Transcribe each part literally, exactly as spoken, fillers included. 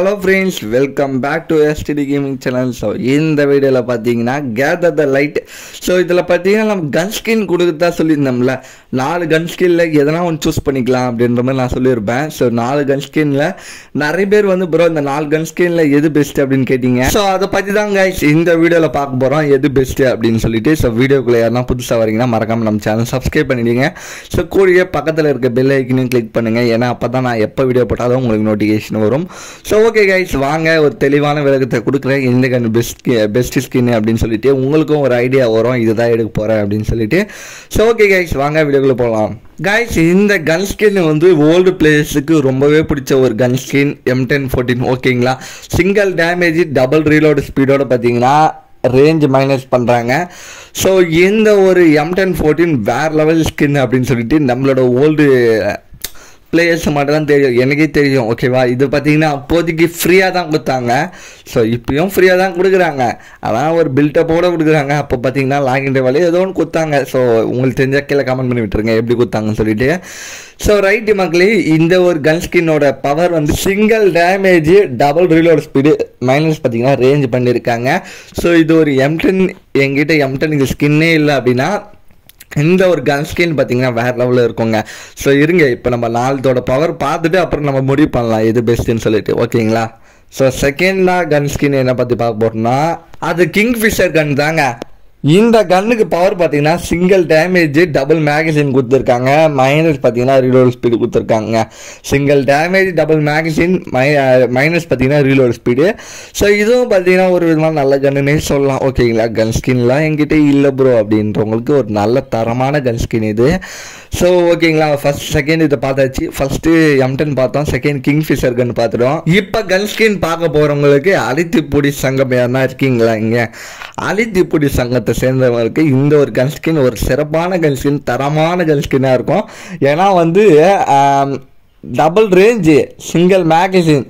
Hello friends, welcome back to STD gaming channel. So இந்த வீடியோவில் பார்த்தீங்கன்னா கேதர் த லைட். ஸோ இதில் பார்த்தீங்கன்னா நம்ம கன் ஸ்கின் கொடுக்குறதா சொல்லியிருந்தோம்ல, நாலு கன் ஸ்கின்ல எதனா ஒன்று சூஸ் பண்ணிக்கலாம் அப்படின்ற மாதிரி நான் சொல்லியிருப்பேன். ஸோ நாலு கன் ஸ்கின்ல நிறைய பேர் வந்து ப்ரோ இந்த நாலு கன் ஸ்கின்ல எது பெஸ்ட் அப்படின்னு கேட்டீங்க. ஸோ அதை பற்றி தான் கைஸ் இந்த வீடியோவில் பார்க்க போகிறோம், எது பெஸ்ட் அப்படின்னு சொல்லிட்டு. ஸோ வீடியோக்குள்ளே யாருன்னா புதுசாக வரீங்கன்னா மறக்காமல் நம்ம சேனல் சப்ஸ்கிரைப் பண்ணிடுங்க. ஸோ கூடிய பக்கத்தில் இருக்க பெல் ஐக்கனையும் கிளிக் பண்ணுங்கள், ஏன்னா அப்போ தான் நான் எப்போ வீடியோ போட்டாலும் உங்களுக்கு நோட்டிஃபிகேஷன் வரும். ஸோ ஓகே கைஸ், வாங்க ஒரு தெளிவான விளக்கத்தை கொடுக்குறேன் இந்த கன் பெஸ்ட் பெஸ்ட் ஸ்கின் அப்படின்னு சொல்லிட்டு உங்களுக்கும் ஒரு ஐடியா வரும், இதுதான் எடுக்க போகிறேன் அப்படின்னு சொல்லிட்டு. ஸோ ஓகே கைஸ், வாங்க வீடியோக்குள்ளே போகலாம். கைஸ் இந்த கன் ஸ்கின் வந்து ஓல்டு பிளேயர்ஸுக்கு ரொம்பவே பிடிச்ச ஒரு gun skin M ten fourteen. ஓகேங்களா, சிங்கிள் டேமேஜ் டபுள் ரீலோடு ஸ்பீடோடு பார்த்தீங்கன்னா ரேஞ்ச் மைனஸ் பண்ணுறாங்க. ஸோ இந்த ஒரு எம் டென் ஃபோர்டீன் வேறு லெவல் ஸ்கின் அப்படின்னு சொல்லிட்டு நம்மளோட ஓல்டு பிளேயர்ஸ் மட்டும் தான் தெரியும், எனக்கே தெரியும். ஓகேவா, இது பார்த்தீங்கன்னா அப்போதைக்கு ஃப்ரீயாக தான் கொடுத்தாங்க. ஸோ இப்போயும் ஃப்ரீயாக தான் கொடுக்குறாங்க, ஆனால் ஒரு பில்டப்போடு கொடுக்குறாங்க. அப்போ பார்த்தீங்கன்னா லாகின்ற வேலையை ஏதோ ஒன்று கொடுத்தாங்க. ஸோ உங்களுக்கு தெரிஞ்ச கீழே கமெண்ட் பண்ணி விட்டுருங்க எப்படி கொடுத்தாங்கன்னு சொல்லிட்டு. ஸோ ரைட்டு மக்களே, இந்த ஒரு கன் ஸ்கின்னோட பவர் வந்து single damage double reload speed minus பார்த்தீங்கன்னா ரேஞ்ச் பண்ணியிருக்காங்க. ஸோ இது ஒரு எம் டென், எங்கிட்ட எம் டென் இது ஸ்கின்னே இல்லை அப்படின்னா இந்த ஒரு கன் ஸ்கின் பார்த்தீங்கன்னா வேறு லெவலில் இருக்குங்க. ஸோ இருங்க, இப்போ நம்ம நாலத்தோட பவர் பார்த்துட்டு அப்புறம் நம்ம முடிவு பண்ணலாம் எது பெஸ்ட்டுன்னு சொல்லிட்டு. ஓகேங்களா, ஸோ செகண்டாக கன் ஸ்கின் என்ன பற்றி பார்க்க போகிறோம்னா அது கிங்ஃபிஷர் கன் தாங்க. இந்த கன்னுக்கு பவர் பார்த்தீங்கன்னா சிங்கிள் டேமேஜ் டபுள் மேகசின் கொடுத்துருக்காங்க, மைனஸ் பார்த்தீங்கன்னா ரீலோட் ஸ்பீடு கொடுத்துருக்காங்க. சிங்கிள் டேமேஜ் டபுள் மேகசின் மை மைனஸ் பார்த்தீங்கன்னா ரீலோட் ஸ்பீடு. ஸோ இதுவும் பார்த்தீங்கன்னா ஒரு விதமான நல்ல கன்னுன்னே சொல்லலாம். ஓகேங்களா, கன் ஸ்கின்லாம் என்கிட்ட இல்லை ப்ரோ அப்படின்றவங்களுக்கு ஒரு நல்ல தரமான கன் ஸ்கின் இது. ஸோ ஓகேங்களா, ஃபர்ஸ்ட் செகண்ட் இதை பார்த்தாச்சு. ஃபர்ஸ்ட்டு எம் டென் பார்த்தோம், செகண்ட் கிங்ஃபிஷர் கன் பார்த்துட்டோம். இப்போ கன் ஸ்கின் பார்க்க போகிறவங்களுக்கு அலித்திப்பூடி சங்கம் யாருன்னா இருக்கீங்களா, இங்கே அலித்திப்பூடி சங்கத்தை சேர்ந்தவங்களுக்கு இந்த ஒரு கன் ஸ்கின் ஒரு சிறப்பான கன் ஸ்கின், தரமான கன் ஸ்கின்னா இருக்கும். ஏன்னா வந்து double range, single magazine,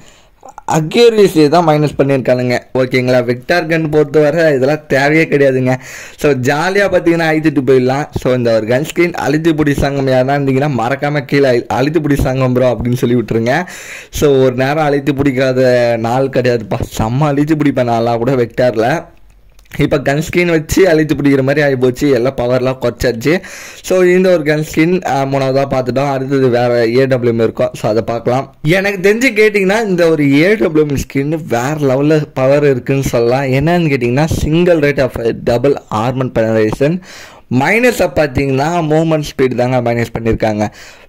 accuracy தான் மைனஸ் பண்ணியிருக்கானுங்க. ஓகேங்களா, வெக்டார் கன் பொறுத்தவரை இதெல்லாம் தேவையே கிடையாதுங்க. ஸோ ஜாலியாக பார்த்தீங்கன்னா அழுத்திட்டு போயிடலாம். ஸோ இந்த ஒரு கன் ஸ்கின் அழுத்திப்புடி சங்கம் யாருன்னா இருந்தீங்கன்னா மறக்காமல் கீழே அழுத்திப்புடி சங்கம் ப்ரோ அப்படின்னு சொல்லி விட்டுருங்க. ஸோ ஒரு நேரம் அழுத்தி பிடிக்காத நாள் கிடையாதுப்பா, செம்ம அழுத்தி பிடிப்பேன் நாளாக கூட வெக்டாரில். இப்போ கன் ஸ்கின் வச்சு அழித்து பிடிக்கிற மாதிரி ஆகி போச்சு, எல்லாம் பவர்லாம் குறைச்சாச்சு. ஸோ இந்த ஒரு கன் ஸ்கின் மூணாவதாக பார்த்துட்டோம். அடுத்தது வேறு ஏடபிள்யூஎம் இருக்கும், ஸோ அதை பார்க்கலாம். எனக்கு தெரிஞ்சு கேட்டிங்கன்னா இந்த ஒரு ஏடபிள்யூஎம் ஸ்கின் வேறு லெவலில் பவர் இருக்குதுன்னு சொல்லலாம். என்னன்னு கேட்டிங்கன்னா single rate of double armour penetration minus பார்த்தீங்கன்னா மூவ்மெண்ட் ஸ்பீடு தாங்க மைனஸ் பண்ணியிருக்காங்க.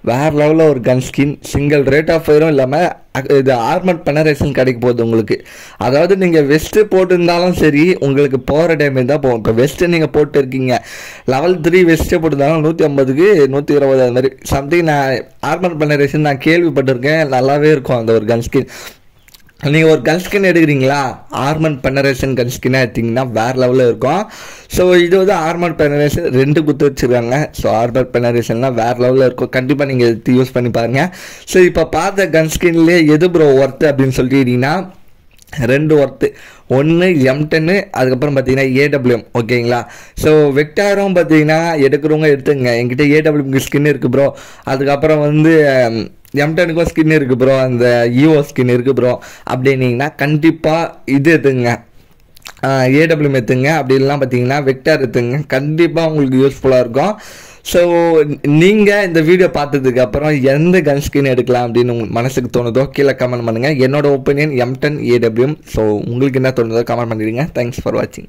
வேறு லெவலில் ஒரு gun skin, single rate of ஃபயரும் இல்லாமல் இது ஆர்மட் பெனரேஷன் கிடைக்க போகுது உங்களுக்கு. அதாவது நீங்கள் வெஸ்ட்டு போட்டிருந்தாலும் சரி, உங்களுக்கு போகிற டேமேஜ் தான் போகும். இப்போ வெஸ்ட்டு நீங்கள் போட்டு இருக்கீங்க லெவல் த்ரீ வெஸ்ட்டு போட்டிருந்தாலும் நூற்றி ஐம்பதுக்கு நூற்றி இருபது அது மாதிரி சம்திங். நான் ஆர்மட் பெனரேஷன் நான் கேள்விப்பட்டிருக்கேன், நல்லாவே இருக்கும் அந்த ஒரு கன் ஸ்கின். நீங்கள் ஒரு கன் ஸ்கின் எடுக்கிறீங்களா, ஆர்மன் பெனரேஷன் கன் ஸ்கின்னாக எடுத்திங்கன்னா வேறு லெவலில் இருக்கும். ஸோ இது வந்து ஆர்மன் பெனரேஷன் ரெண்டு குத்து வச்சுருக்காங்க. ஸோ ஆர்மன் பெனரேஷன்லாம் வேறு லெவலில் இருக்கும், கண்டிப்பாக நீங்கள் எடுத்து யூஸ் பண்ணி பாருங்கள். ஸோ இப்போ பார்த்த கன் ஸ்கின்லேயே எது ப்ரோ ஒர்த்து அப்படின்னு சொல்லிட்டீங்கன்னா ரெண்டு ஒர்த்து, ஒன்று எம் டென்னு, அதுக்கப்புறம் பார்த்தீங்கன்னா ஏடபிள்யூஎம். ஓகேங்களா, ஸோ வெக்டாரும் பார்த்தீங்கன்னா எடுக்கிறவங்க எடுத்துங்க, என்கிட்ட ஏடபிள்யூஎம் ஸ்கின் இருக்குது ப்ரோ. அதுக்கப்புறம் வந்து எம் டென்னுக்கும் ஸ்கின் இருக்குது ப்ரோ, அந்த ஈஓ ஸ்கின் இருக்குது ப்ரோ அப்படின்னிங்கன்னா கண்டிப்பாக இது எடுத்துங்க, ஏடபிள்யூஎம் எடுத்துங்க. அப்படின்லாம் பார்த்தீங்கன்னா வெக்டார் எடுத்துங்க, கண்டிப்பாக உங்களுக்கு யூஸ்ஃபுல்லாக இருக்கும். ஸோ நீங்கள் இந்த வீடியோ பார்த்ததுக்கு அப்புறம் எந்த கன் ஸ்கின் எடுக்கலாம் அப்படின்னு உங்களுக்கு மனசுக்கு தோணுதோ கீழே கமெண்ட் பண்ணுங்கள். என்னோட opinion M ten AWM. So உங்களுக்கு என்ன தோணுதோ கமெண்ட் பண்ணிடுங்க. தேங்க்ஸ் ஃபார் வாட்சிங்.